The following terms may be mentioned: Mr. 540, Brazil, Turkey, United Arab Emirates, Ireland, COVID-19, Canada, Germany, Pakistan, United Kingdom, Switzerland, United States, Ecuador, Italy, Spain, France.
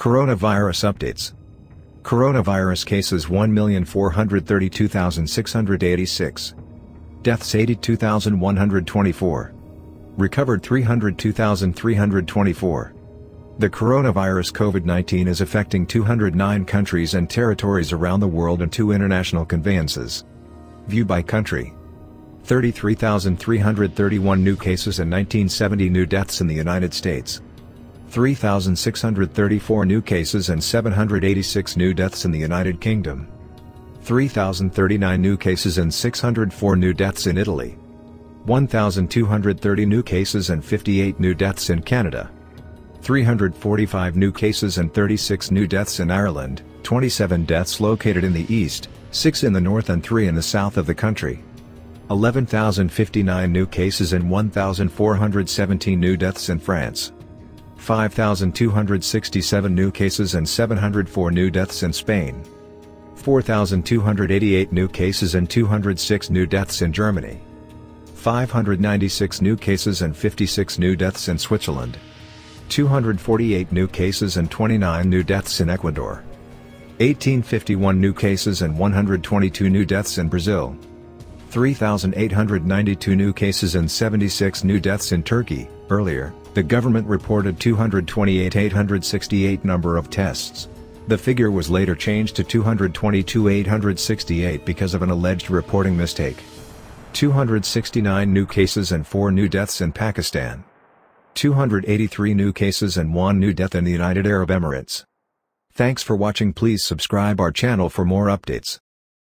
Coronavirus updates. Coronavirus cases 1,432,686. Deaths 82,124. Recovered 302,324. The coronavirus COVID-19 is affecting 209 countries and territories around the world and 2 international conveyances. View by country. 33,331 new cases and 1970 new deaths in the United States. 3,634 new cases and 786 new deaths in the United Kingdom. 3,039 new cases and 604 new deaths in Italy. 1,230 new cases and 58 new deaths in Canada. 345 new cases and 36 new deaths in Ireland, 27 deaths located in the east, 6 in the north and 3 in the south of the country. 11,059 new cases and 1,417 new deaths in France. 5,267 new cases and 704 new deaths in Spain. 4,288 new cases and 206 new deaths in Germany. 596 new cases and 56 new deaths in Switzerland. 248 new cases and 29 new deaths in Ecuador. 1,851 new cases and 122 new deaths in Brazil. 3,892 new cases and 76 new deaths in Turkey. Earlier, the government reported 228,868 number of tests. The figure was later changed to 222,868 because of an alleged reporting mistake. 269 new cases and 4 new deaths in Pakistan. 283 new cases and 1 new death in the United Arab Emirates. Thanks for watching. Please subscribe our channel for more updates.